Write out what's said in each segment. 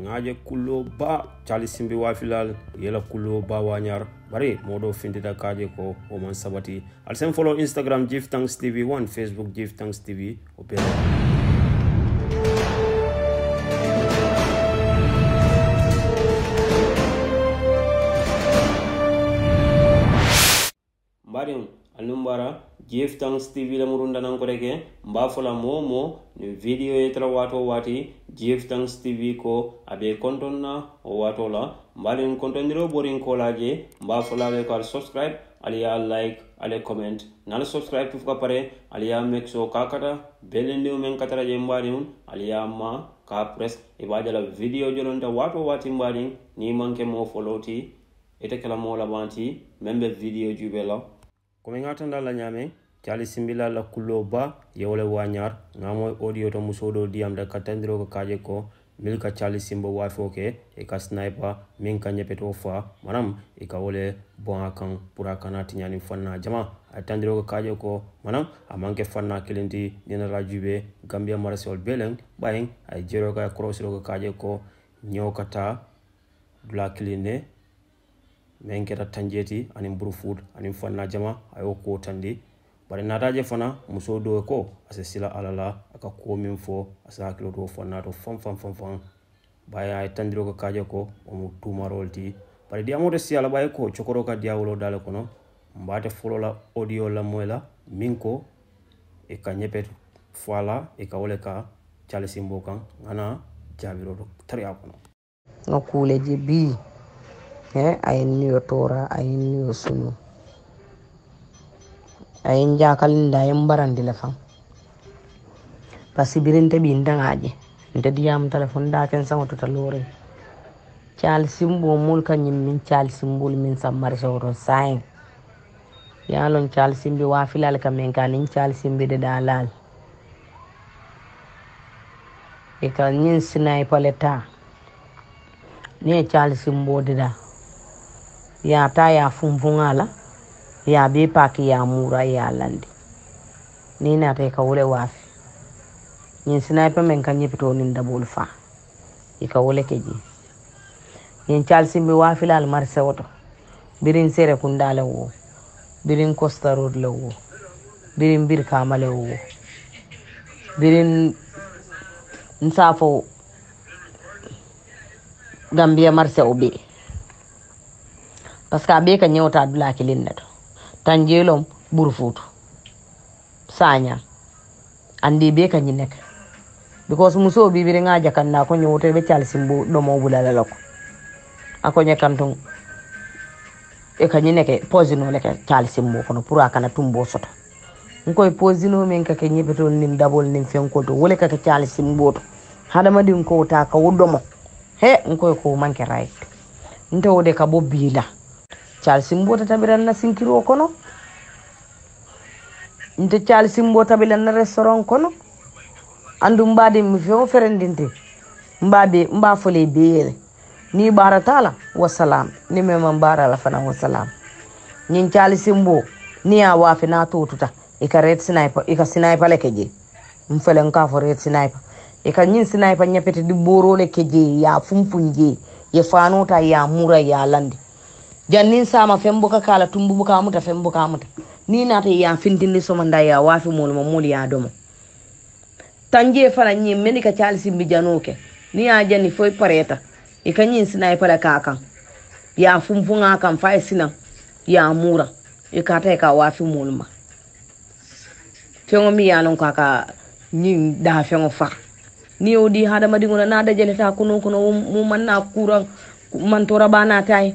ngaje kulo ba Charles Mbi wafilal yela kulo ba wanyar bari modo findida kaje ko o man sabati alsen follow Instagram Give Thanks TV 1 Facebook Give Thanks TV opera. Alumbara, Give Thanks TV la murunda nankoreke, mbafola momo, ni video yetra wato wati, Give Thanks TV ko, abe kontona o watola, mbali nkontondiro boring kolaje, mbafola wekal subscribe, aliya like, aliya comment, nal subscribe tufuka pare, aliya make sure kakata, belendiu menkatara jembariun, aliya ma, ka press, ibadala video jolonta wato wati mbali, ni manke mo follow ti, etekela mo labanti, membe video jubela. Komengatanda la nyame Charles Mbi la kuloba yewole wanyar ngamoy audio to musodo diam da katandiro ko kaje ko milka Charles Mbi wafoke e ka sniper min kanye peto fa manam e ka wole bon akan pura kanati nyani fanna jama atandiro ko kaje ko manam amanke fanna kelindi dina rajube Gambia marasol beleng bayen ay jero ka cross ro ko kaje ko nyokata dula keline menketa tanjeti ani mburu food ani fanna jama ayo ko tandi bare nataje fana muso do ko asesila alala aka ko min fo asa kilo do fonna to fam baya ay tandiro ko kaje ko o mu tumarolti bare di amoto siala baya ko chokoro ka diawlo dal ko no mbate folola audio la moela minko e kanyepet fala e kawleka Charles Mbi kan ngana jabiro do tariya ko no kuleje bi I knew Torah, I knew Sunu. I am Jacqueline, I am Barandilafam. Passibirin to be in Dangaji, the Diam telephone dark and sound to the lorry. Charles Mbi Mulkan, you mean Charles Mbi means some marisol sign. Yalon Charles Mbi Wafila Kamenkan in Charles Mbi the Dalal. A Canyon sniper letter. Ne Charles Mbodida. Ya taya funfungala ya be paki ya mura ya landi ni na te ka wole wafi ni sniper men kan yepto ni ndabol fa e ka wole keji ni Charles Mbi wafi lal marse woto birin sere kundala wo birin costa road la wo birin bir kamale wo birin nsafo Gambia marse obe paska be ka nyota dula kilinda to tanjelom burfutu sanya andi be ka nyi nek because muso bibiri ngaja kanna ko nyote be Charles Mbi do mo bulala lako akonya kanton e ka nyi nek poison leke Charles Mbi ko no pura kana tumbo sota ngoy poison men ka ke nyebetol nim dabol nim fenko to wole ka ke Charles Mbi to hadama din ko ta ka wodomo he ngoy ko manke right nto de ka bobila Charles Mbi tabiran na sinkiro kono nte Charles Mbi tabiran na restaurant kono andum baade mi feo ferendinte mbabe mba fole beere ni baratala wa salam ni mema barala fana wa salam nyin Charles Mbi ni awa fe na totuta e ka red sniper e ka sniper lekeje mfele nka fo red sniper e ka nyin sniper nyapete di boro lekeje ya fumfunje ye fanota ya mura ya landi jannin sama fembuka kala tumbubuka muta fembuka muta ni na ta ya findin so manda ya wafi molmo mol ya domo tanje fala nyi menika Charles Mbi janoke ni ya jani foi pareta e kanyin sniper la kaka ya fumfunga kan fa sinan ya mura e ka ta ka wafi molma fengomi ya non kaka nyi da fengo fa ni odi hadama dingona na da jeleta kuno mu manna kura mantora bana tai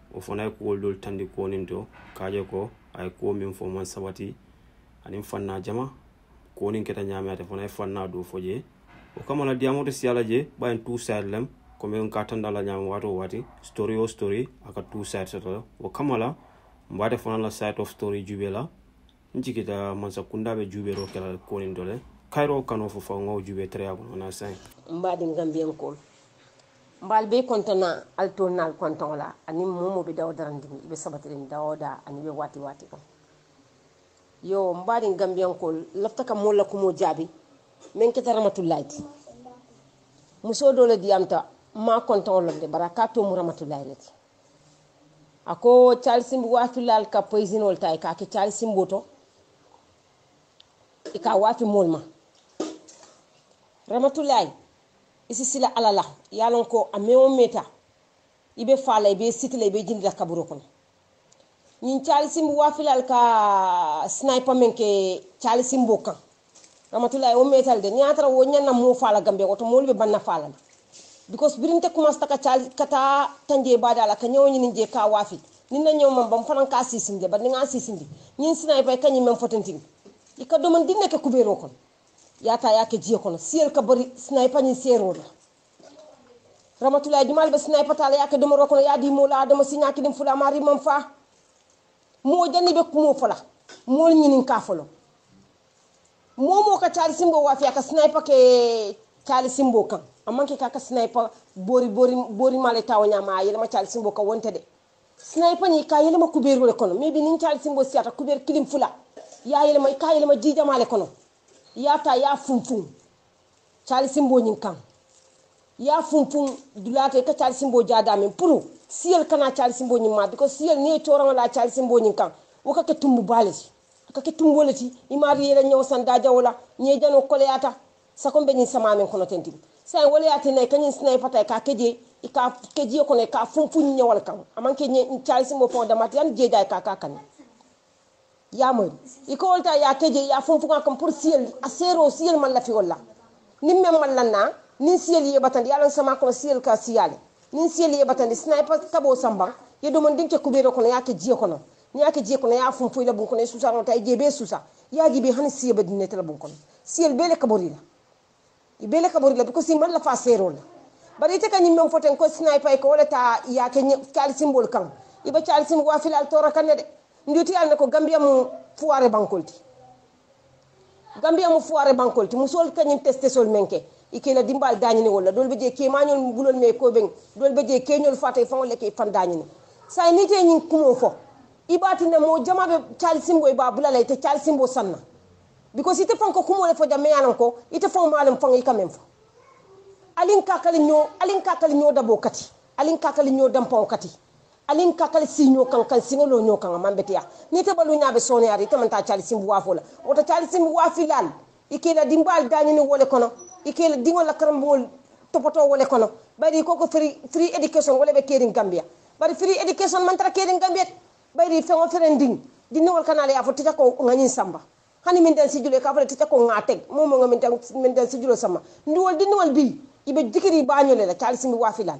o fona ko woldol tandi ko nindo kaaje ko ay ko min fo man sabati anim fanna jama ko ninketa nyame ate fona fanna do foje o kamala diamoto siala je baen tout salem ko mi ngatanda la nyame wato wati story o story aka tout sala o kamala mbade fona la side of story jubela njikita man sakunda be jubero kala ko nindole kairo kanu fo fo ngo jube triangle na 5 mbade Gambien ko mbal be kontona altonal kontola ani momo be daw darandimi be sabatrin dawda ani be wati wati ko yo mbadi Gambian ko lafta kam molla ko mo jabi men ke taramatullahi muso do le diamta ma kontola de barakato mu ramatullahi lati ako chalsimbu watu lal ka poisinol tay ka ke chalsimbu to e ka watu molma ramatullahi isi sila alala yalon ko ameo meta ibe fala ibe sitile ibe jindila kaburo kono nyin chalisimbu wafilal ka sniper menke chalisimbu kan ramatulay o metal de nyatra wo nyanna mo fala Gambia ko to molbe banna fala because birinte kuma staka chal kata tanje badala ka nyaw nyin je ka wafi ninna nyaw mam bam fanan ka sisinde ba ninga sisinde nyin sniper kanyi mem fotenting ikado man dinne ka kubero kono yata yake jiye kono siel ka bari sniper ni sero ramatulay jumal be sniper tala yake do moro kono yadi mo la adama sinyaki dem fula mari mom fa mo jani be kumo fala mo nyinin ka folo momo ka chali simbo wafi aka sniper ke chali simbo kan amanke ka sniper bori male taw nyama yele ma chali simbo ka wonte de sniper ni ka yele ma kuber wala kono mebi nin chali simbo siata kuber kilim fula ya yele ma ka yele ma jija male kono yata ya funfun chali simbo nyinkan ya funfun dulake ka chali simbo jada men puru siel kana chali simbo nyima diko siel ne toran la chali simbo nyinkan woka ke tumbu balesi ka ke tumbu lati imari yela nyaw sanda jawla nye jano koleyata sakombe nyi samamen kono tenti sai wala yati ne kanyin snai patay ka keje ika keje ko ne ka funfun nyawal kan amanke nyi chali simbo fonda matian jeeda ka kakan yamori ikolta ya keje ya funfuka kam pour ciel asero ciel man la fi wala nimme man lanna nin ciel ye batandi yalla sama ko ciel ka ciel nin ciel ye batandi sniper kabo samba ye do mon dinke kubiro ko ya keje ko no ya keje ko ya funfu la bun ko ne susa no tay jebe susa ya jibe han ciel be dinne tel bun ko ciel bele kaborila ibele kaborila ko ciel man la fa sero la bari te kan nimme foten ko sniper ko wala ta ya kenye kal symbol kan ibe kal symbol wa filal tora kan de nditi yalla ko Gambia mu fuare bankolti musol kanyim testé sol menke ikela dimbal dañini wala dolbe je kemañol bulol me ko ben dolbe je keñol fatay fon leke fan dañini say nite ñi kumo fo ibati na mo jamabe chalsimbo e ba bulalay te chalsimbo sanna because ite fon ko kumo le fo jamme yalan ko ite fon malum fon yi kamem fo alin kakal ñoo dabo kati alin kakal ñoo dampo kati alin kakal sinyo kankan singolo nyo kan ambetia ni te balu nyaabe soniyari te man ta chali simbu wafola o ta chali simbu wafilan ikela dimbal dañini wole kono ikela dingo la karambol topoto wole kono bari koko free education wole be kering Gambia bari free education man tra kering Gambia bari fe oferending dinol kanale afo tita ko ngani samba hani min den sijule ka fa tita ko ngatek momo ngamin min den sijule sama ndiwol dinol bi ibe dikiri bañole la chali simbu wafilan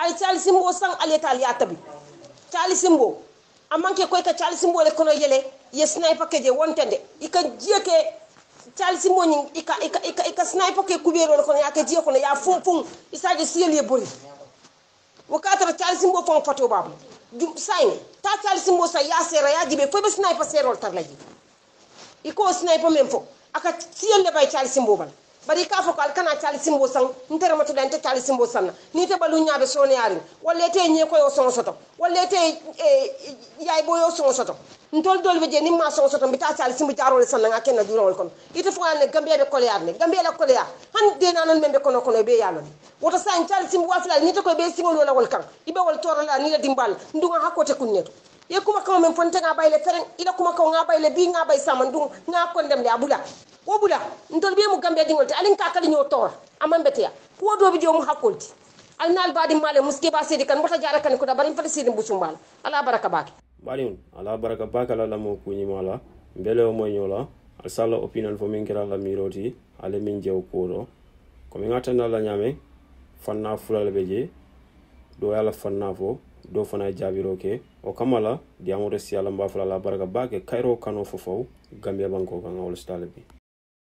al chali simbo sang al etal ya tabi chali simbo amanke koy ka chali simbo le kono yele ye sniper ke je wontende ika jeke chali simbo ni ika sniper ke kubero le kono ya ke je kono ya funfun isaje siel ye bori wakata chali simbo fon foto babu dum sai ta chali simbo sa ya sera ya dibe fo be sniper serol tarlaji iko sniper memfo aka siel le bay chali simbo ban bari ka fo kal kana tali simbo sang ntere matu dante tali simbo sanna ni te balu nyaabe soni yarin wolle te nye ko yo songo soto wolle te yaay bo yo songo soto ntol dol be je ni ma songo soto bi ta tali simbo jaarole sanna nga kenna durawol kon ite fo ne Gambia de koleyar ne Gambia la koleya han de nanon membe kono kono be yalon woto san tali simbo wafla ni te ko be singol wala wol kan ibe wol torala ni la dimbal ndunga hakote kunneto ye kuma kaw men fonte nga bayle tereng ila kuma kaw nga bayle bi nga bay samandung nga kon dem le abula wo bula ndol be mu Gambia dingol te alin ka kali ñoo tor amambete ya ko do bi jom hakolti alnal badi male muske ba sedi kan wota jara kan ko da bari fa sedi busumbal ala baraka bak bariun ala baraka bak ala mo ku ñi mala mbelo mo ñola al sala opinion fo min kira la miroti ale min jew ko do ko mi ngata na la ñame fanna fulal beje do yalla fanna fo do fana jabiro ke o kamala diamo de siala mbafala la baraka bak kairo kano fofo Gambia banko kan ngol stalabi.